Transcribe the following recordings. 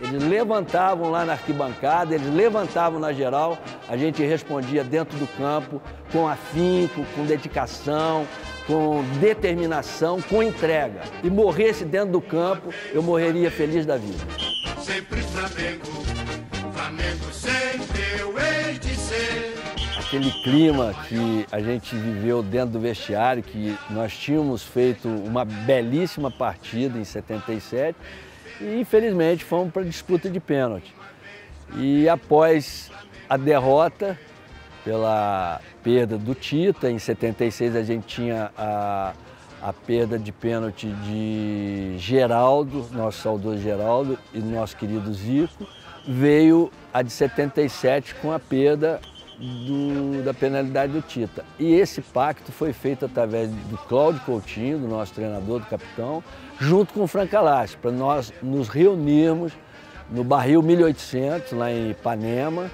Eles levantavam lá na arquibancada, eles levantavam na geral, a gente respondia dentro do campo, com afinco, com dedicação, com determinação, com entrega. E morresse dentro do campo, eu morreria feliz da vida. Sempre Flamengo, Flamengo sempre eu hei de ser. Aquele clima que a gente viveu dentro do vestiário, que nós tínhamos feito uma belíssima partida em 77, e infelizmente fomos para a disputa de pênalti. E após a derrota pela perda do Tita, em 76 a gente tinha a perda de pênalti de Geraldo, nosso saudoso Geraldo e nosso querido Zico, veio a de 77 com a perda da penalidade do Tita. E esse pacto foi feito através do Cláudio Coutinho, do nosso treinador, do capitão, junto com o Franca Lache, para nós nos reunirmos no Barril 1800, lá em Ipanema,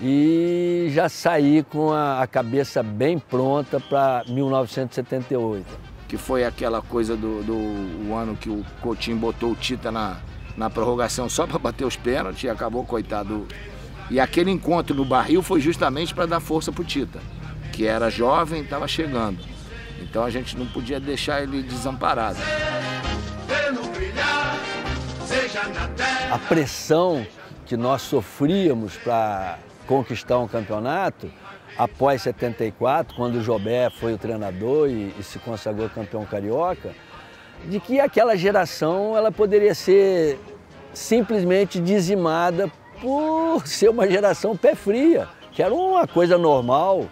e já sair com a cabeça bem pronta para 1978. Que foi aquela coisa do ano que o Coutinho botou o Tita na prorrogação só para bater os pênaltis e acabou, coitado. E aquele encontro no Barril foi justamente para dar força para o Tita, que era jovem e estava chegando. Então a gente não podia deixar ele desamparado. A pressão que nós sofríamos para conquistar um campeonato, após 74, quando o Jobé foi o treinador e se consagrou campeão carioca, de que aquela geração ela poderia ser simplesmente dizimada por ser uma geração pé fria, que era uma coisa normal.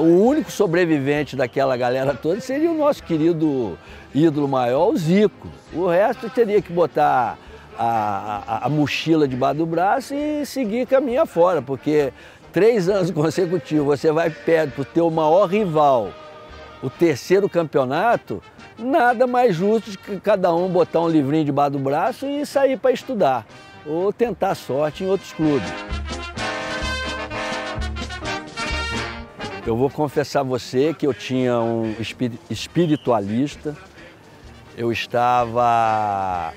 O único sobrevivente daquela galera toda seria o nosso querido ídolo maior, o Zico. O resto teria que botar a mochila debaixo do braço e seguir caminho afora, porque 3 anos consecutivos você vai perde para o teu maior rival o terceiro campeonato, nada mais justo do que cada um botar um livrinho debaixo do braço e sair para estudar ou tentar sorte em outros clubes. Eu vou confessar a você que eu tinha um espiritualista, eu estava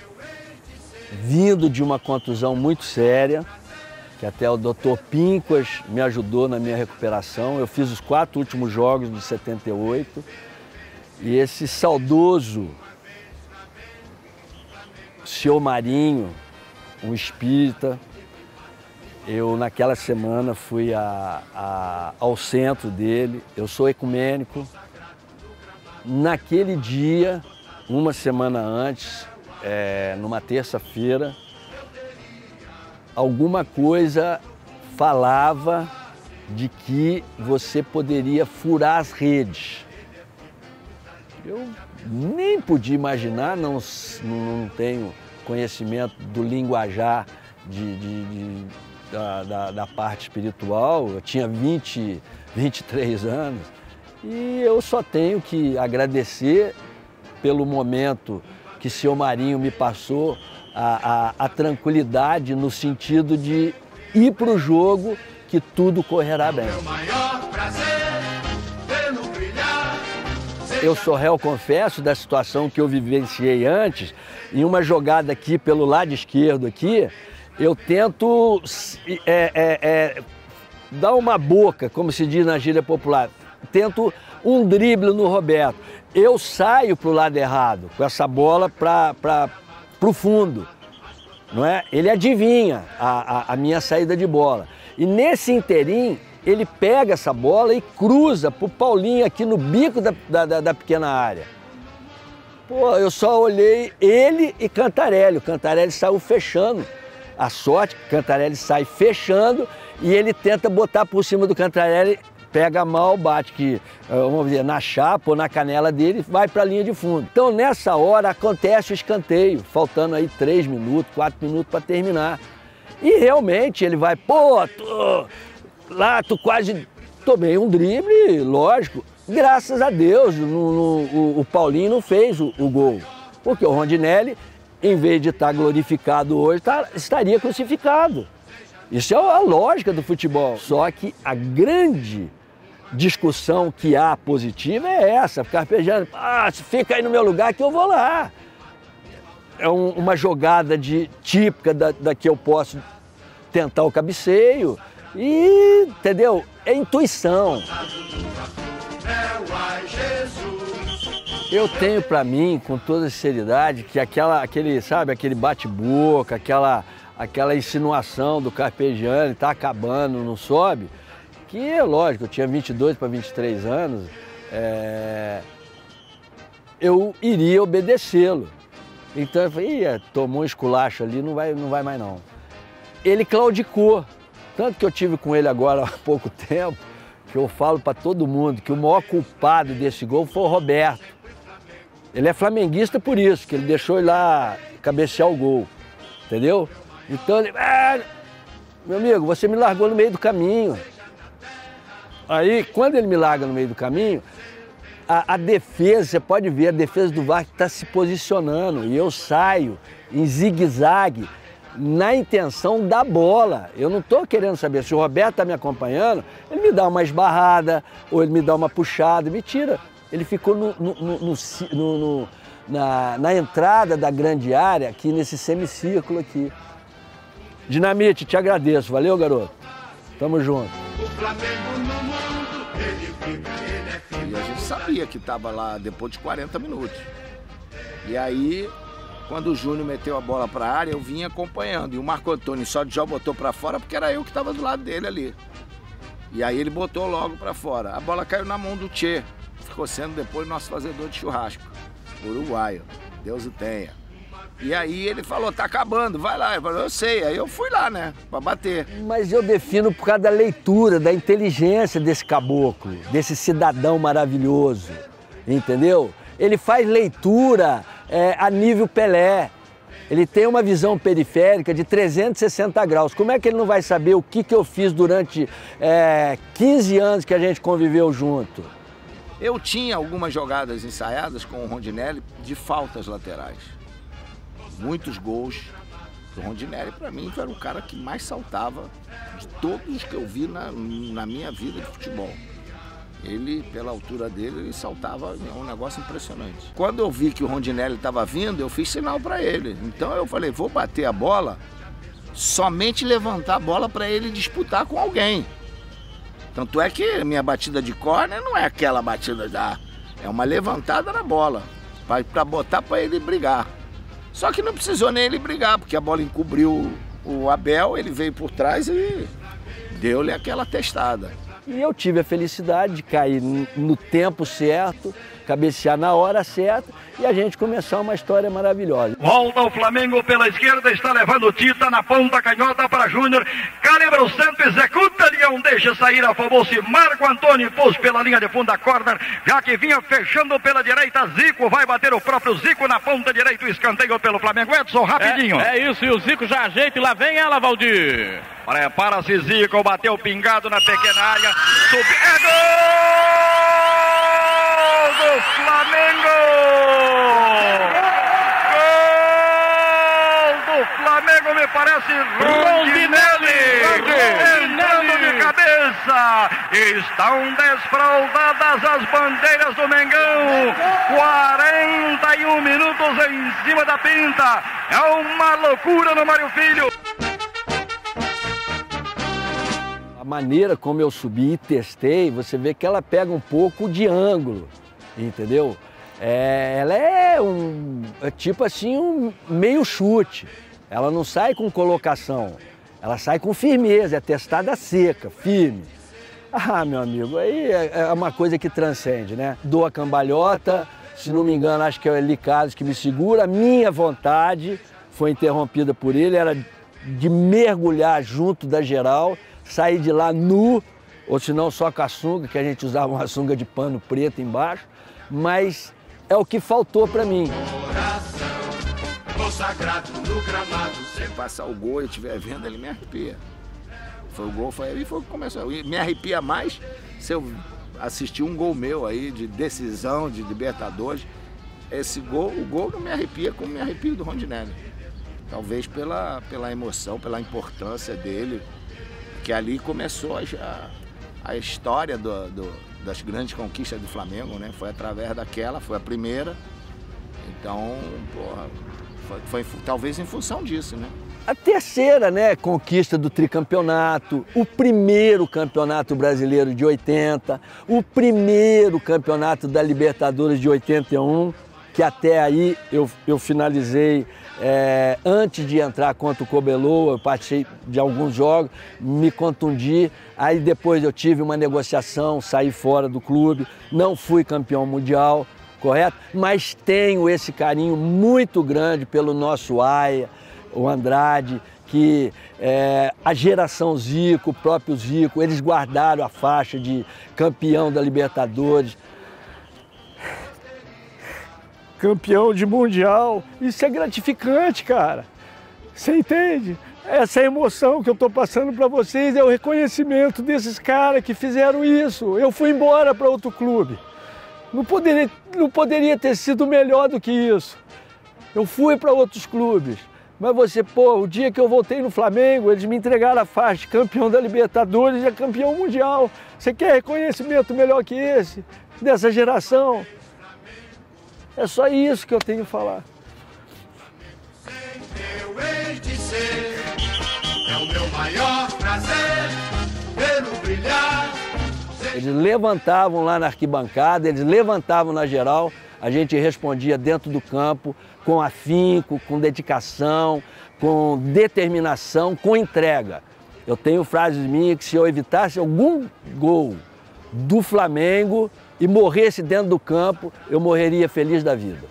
vindo de uma contusão muito séria, que até o Dr. Pinquas me ajudou na minha recuperação. Eu fiz os 4 últimos jogos de 78 e esse saudoso seu Marinho, um espírita, eu, naquela semana, fui ao centro dele. Eu sou ecumênico. Naquele dia, uma semana antes, numa terça-feira, alguma coisa falava de que você poderia furar as redes. Eu nem podia imaginar, não tenho conhecimento do linguajar da parte espiritual, eu tinha 23 anos e eu só tenho que agradecer pelo momento que seu Marinho me passou, a tranquilidade no sentido de ir para o jogo que tudo correrá bem. Eu sou réu, confesso, da situação que eu vivenciei antes. Em uma jogada aqui pelo lado esquerdo aqui, eu tento dar uma boca, como se diz na gíria popular, tento um drible no Roberto. Eu saio para o lado errado, com essa bola para o fundo, não é? Ele adivinha a minha saída de bola. E nesse inteirinho, ele pega essa bola e cruza pro Paulinho aqui no bico da pequena área. Pô, eu só olhei ele e Cantarelli. O Cantarelli saiu fechando. A sorte, Cantarelli sai fechando e ele tenta botar por cima do Cantarelli, pega mal, bate que, vamos dizer, na chapa ou na canela dele, vai para a linha de fundo. Então, nessa hora, acontece o escanteio, faltando aí 3 minutos, 4 minutos para terminar. E realmente ele vai, pô, lá, tu quase tomei um drible, lógico. Graças a Deus, o Paulinho não fez o gol. Porque o Rondinelli, em vez de estar glorificado hoje, estaria crucificado. Isso é a lógica do futebol. Só que a grande discussão que há positiva é essa. Carpegiani, fica aí no meu lugar que eu vou lá. uma jogada típica da que eu posso tentar o cabeceio. E, entendeu? É intuição. Eu tenho pra mim, com toda sinceridade, que aquele bate-boca, aquela insinuação do Carpegiani, tá acabando, não sobe, que é lógico, eu tinha 22 para 23 anos, eu iria obedecê-lo. Então eu falei, tomou um esculacho ali, não vai mais não. Ele claudicou, tanto que eu tive com ele agora há pouco tempo, que eu falo para todo mundo que o maior culpado desse gol foi o Roberto. Ele é flamenguista por isso, que ele deixou ele lá cabecear o gol, entendeu? Então ele, meu amigo, você me largou no meio do caminho. Aí, quando ele me larga no meio do caminho, a defesa, você pode ver, a defesa do VAR está se posicionando e eu saio em zigue-zague na intenção da bola. Eu não estou querendo saber se o Roberto está me acompanhando, ele me dá uma esbarrada ou ele me dá uma puxada, me tira. Ele ficou na entrada da grande área, aqui nesse semicírculo aqui. Dinamite, te agradeço. Valeu, garoto. Tamo junto. E a gente sabia que estava lá depois de 40 minutos. E aí, quando o Júnior meteu a bola para a área, eu vinha acompanhando. E o Marco Antônio só já botou para fora porque era eu que estava do lado dele ali. E aí ele botou logo para fora. A bola caiu na mão do Tchê. Ficou sendo depois nosso fazedor de churrasco, uruguaio, Deus o tenha. E aí ele falou, tá acabando, vai lá. Eu falei, eu sei, aí eu fui lá, né, pra bater. Mas eu defino por causa da leitura, da inteligência desse caboclo, desse cidadão maravilhoso, entendeu? Ele faz leitura a nível Pelé, ele tem uma visão periférica de 360 graus. Como é que ele não vai saber o que eu fiz durante 15 anos que a gente conviveu junto? Eu tinha algumas jogadas ensaiadas com o Rondinelli de faltas laterais. Muitos gols. O Rondinelli, para mim, era o cara que mais saltava de todos que eu vi na minha vida de futebol. Ele, pela altura dele, ele saltava, é um negócio impressionante. Quando eu vi que o Rondinelli estava vindo, eu fiz sinal para ele. Então eu falei, vou bater a bola, somente levantar a bola para ele disputar com alguém. Tanto é que minha batida de córner não é aquela batida é uma levantada na bola, para botar para ele brigar. Só que não precisou nem ele brigar, porque a bola encobriu o Abel, ele veio por trás e deu-lhe aquela testada. E eu tive a felicidade de cair no tempo certo, cabecear na hora certa e a gente começar uma história maravilhosa. Volta o Flamengo pela esquerda, está levando Tita na ponta canhota para Júnior. Calibra o centro, executa, Leão, deixa sair, afobou-se Marco Antônio, pôs pela linha de fundo a corner, já que vinha fechando pela direita, Zico vai bater o próprio Zico na ponta direita, o escanteio pelo Flamengo. Edson, rapidinho. É isso, e o Zico já ajeita e lá vem ela, Valdir. Prepara-se, Zico, bateu pingado na pequena área, subiu, é gol do Flamengo! Gol do Flamengo, me parece, Rondinelli! Entrando de cabeça, estão desfraldadas as bandeiras do Mengão, 41 minutos em cima da pinta, é uma loucura no Mário Filho. Maneira como eu subi e testei, você vê que ela pega um pouco de ângulo, entendeu? Ela é tipo assim, um meio chute. Ela não sai com colocação, ela sai com firmeza, é testada seca, firme. Ah, meu amigo, aí é uma coisa que transcende, né? Dou a cambalhota, se não me engano, acho que é o Elicarlos que me segura. A minha vontade foi interrompida por ele, era de mergulhar junto da geral, sair de lá nu, ou se não só com a sunga, que a gente usava uma sunga de pano preto embaixo, mas é o que faltou para mim. Se passar o gol e estiver vendo, ele me arrepia. Foi o gol, foi aí que começou. Me arrepia mais se eu assistir um gol meu aí, de decisão, de Libertadores. Esse gol, o gol não me arrepia como me arrepia do Rondinelli. Talvez pela emoção, pela importância dele. Que ali começou a história das grandes conquistas do Flamengo, né? Foi através daquela, foi a primeira. Então, porra, foi talvez em função disso, né? A terceira, né, conquista do tricampeonato, o primeiro campeonato brasileiro de 80, o primeiro campeonato da Libertadores de 81, que até aí eu finalizei antes de entrar contra o Cobelô, eu participei de alguns jogos, me contundi, aí depois eu tive uma negociação, saí fora do clube, não fui campeão mundial, correto? Mas tenho esse carinho muito grande pelo nosso Aia, o Andrade, que a geração Zico, o próprio Zico, eles guardaram a faixa de campeão da Libertadores. Campeão de Mundial, isso é gratificante, cara. Você entende? Essa emoção que eu tô passando para vocês é o reconhecimento desses caras que fizeram isso. Eu fui embora para outro clube. Não poderia ter sido melhor do que isso. Eu fui para outros clubes. Mas você, pô, o dia que eu voltei no Flamengo, eles me entregaram a faixa de campeão da Libertadores e é campeão mundial. Você quer reconhecimento melhor que esse, dessa geração? É só isso que eu tenho a falar. Eles levantavam lá na arquibancada, eles levantavam na geral, a gente respondia dentro do campo, com afinco, com dedicação, com determinação, com entrega. Eu tenho frases minhas que se eu evitasse algum gol do Flamengo e morresse dentro do campo, eu morreria feliz da vida.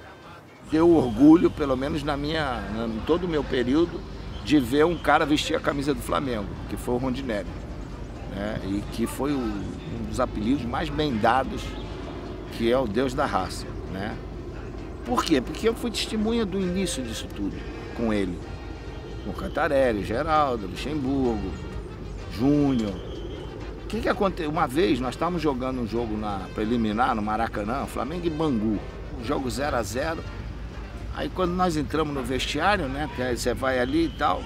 Deu orgulho, pelo menos em todo o meu período, de ver um cara vestir a camisa do Flamengo, que foi o Rondinelli, né? E que foi um dos apelidos mais bem dados, que é o Deus da Raça, né? Por quê? Porque eu fui testemunha do início disso tudo, com ele. Com Cantarelli, Geraldo, Luxemburgo, Júnior. O que que aconteceu? Uma vez nós estávamos jogando um jogo na preliminar, no Maracanã, Flamengo e Bangu. Um jogo 0 a 0. Aí quando nós entramos no vestiário, né, que aí você vai ali e tal,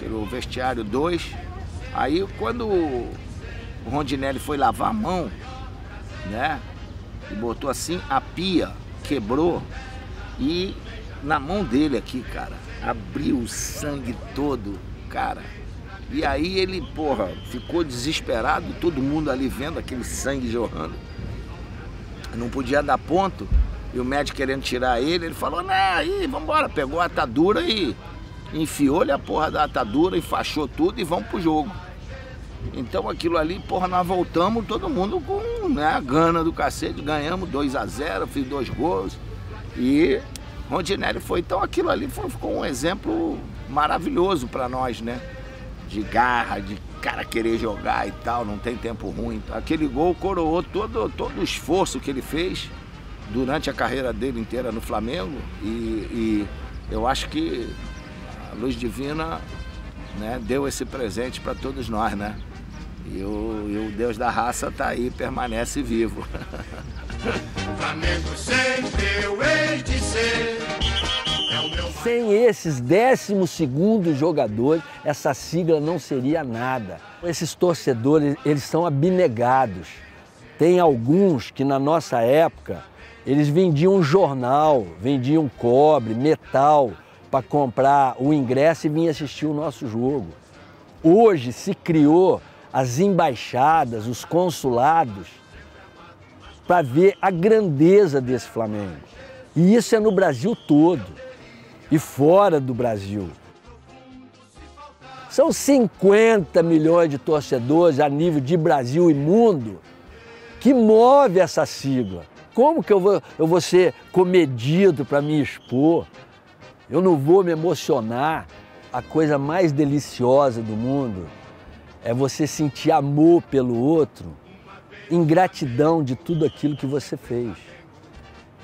pelo vestiário 2. Aí quando o Rondinelli foi lavar a mão, né, e botou assim, a pia quebrou e na mão dele aqui, cara, abriu o sangue todo, cara. E aí ele, porra, ficou desesperado, todo mundo ali vendo aquele sangue jorrando. Não podia dar ponto e o médico querendo tirar ele, ele falou, né, aí, vambora. Pegou a atadura e enfiou-lhe a porra da atadura, enfaixou tudo e vamos pro jogo. Então aquilo ali, porra, nós voltamos todo mundo com, né, a gana do cacete, ganhamos 2 a 0, fiz 2 gols e Rondinelli foi. Então aquilo ali ficou um exemplo maravilhoso para nós, né? De garra, de cara querer jogar e tal, não tem tempo ruim. Aquele gol coroou todo o esforço que ele fez durante a carreira dele inteira no Flamengo e eu acho que a luz divina, né, deu esse presente para todos nós, né? E o Deus da Raça tá aí, permanece vivo. Sem esses 12º jogadores, essa sigla não seria nada. Esses torcedores, eles são abnegados. Tem alguns que na nossa época, eles vendiam jornal, vendiam cobre, metal, para comprar o ingresso e vir assistir o nosso jogo. Hoje se criou as embaixadas, os consulados, para ver a grandeza desse Flamengo. E isso é no Brasil todo e fora do Brasil. São 50 milhões de torcedores a nível de Brasil e mundo que move essa sigla. Como que eu vou ser comedido para me expor? Eu não vou me emocionar. A coisa mais deliciosa do mundo é você sentir amor pelo outro em gratidão de tudo aquilo que você fez.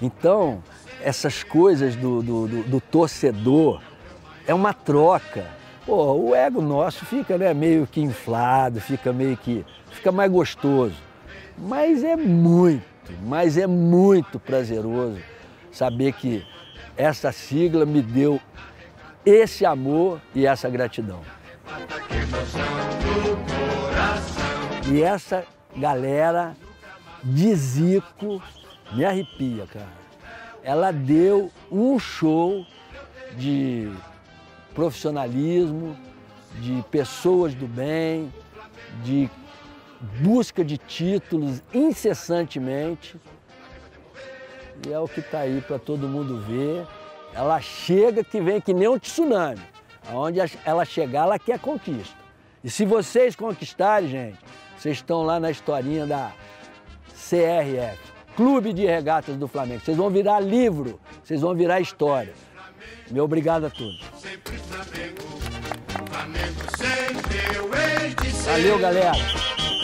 Então, essas coisas do torcedor é uma troca. Pô, o ego nosso fica, né, meio que inflado, fica mais gostoso. Mas é muito prazeroso saber que essa sigla me deu esse amor e essa gratidão. E essa galera de Zico me arrepia, cara. ela deu um show de profissionalismo, de pessoas do bem, de busca de títulos incessantemente. E é o que está aí para todo mundo ver. Ela chega que vem que nem um tsunami. Aonde ela chegar, ela quer conquista. E se vocês conquistarem, gente, vocês estão lá na historinha da CRF, Clube de Regatas do Flamengo. Vocês vão virar livro, vocês vão virar história. Meu obrigado a todos. Valeu, galera.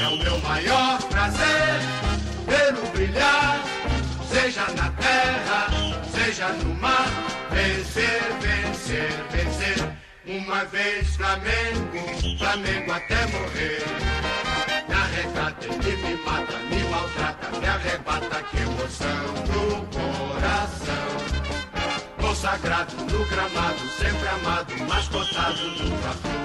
É o meu maior prazer vê-lo brilhar, seja na terra, seja no mar. Vencer, vencer, vencer. Uma vez Flamengo, Flamengo até morrer. Me arrebata, ele me mata, me maltrata, me arrebata, que emoção do coração. Consagrado no gramado, sempre amado, mas contado nunca foi.